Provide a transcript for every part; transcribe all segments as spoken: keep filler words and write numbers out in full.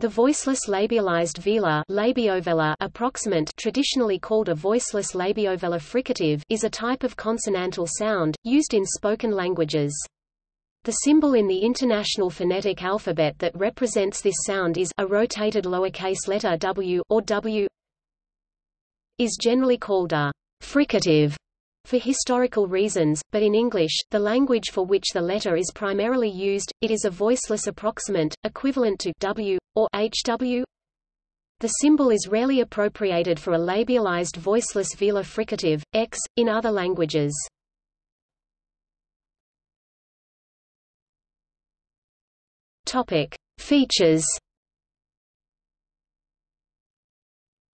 The voiceless labialized velar labio-velar approximant, traditionally called a voiceless labio-velar fricative, is a type of consonantal sound, used in spoken languages. The symbol in the International Phonetic Alphabet that represents this sound is a rotated lowercase letter w or w, is generally called a fricative for historical reasons, but in English, the language for which the letter is primarily used, it is a voiceless approximant, equivalent to w, or hw. The symbol is rarely appropriated for a labialized voiceless velar fricative, x, in other languages. Features.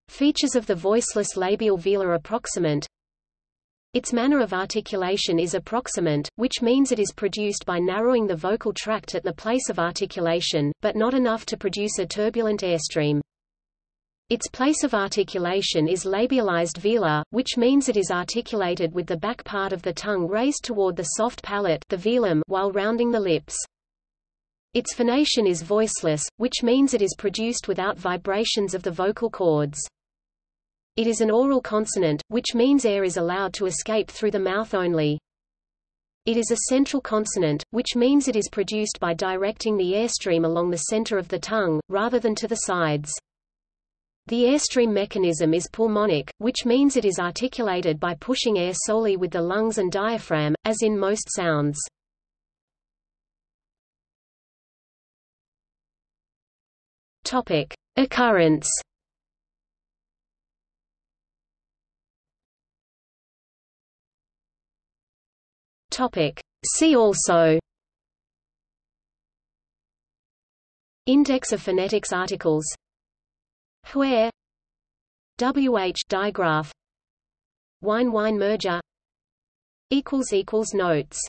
Features of the voiceless labial velar approximant. Its manner of articulation is approximant, which means it is produced by narrowing the vocal tract at the place of articulation, but not enough to produce a turbulent airstream. Its place of articulation is labialized velar, which means it is articulated with the back part of the tongue raised toward the soft palate, the velum, while rounding the lips. Its phonation is voiceless, which means it is produced without vibrations of the vocal cords. It is an oral consonant, which means air is allowed to escape through the mouth only. It is a central consonant, which means it is produced by directing the airstream along the center of the tongue, rather than to the sides. The airstream mechanism is pulmonic, which means it is articulated by pushing air solely with the lungs and diaphragm, as in most sounds. Topic: Occurrence. Topic: See also. Index of phonetics articles. Where W H digraph. Wine wine merger. Equals equals notes.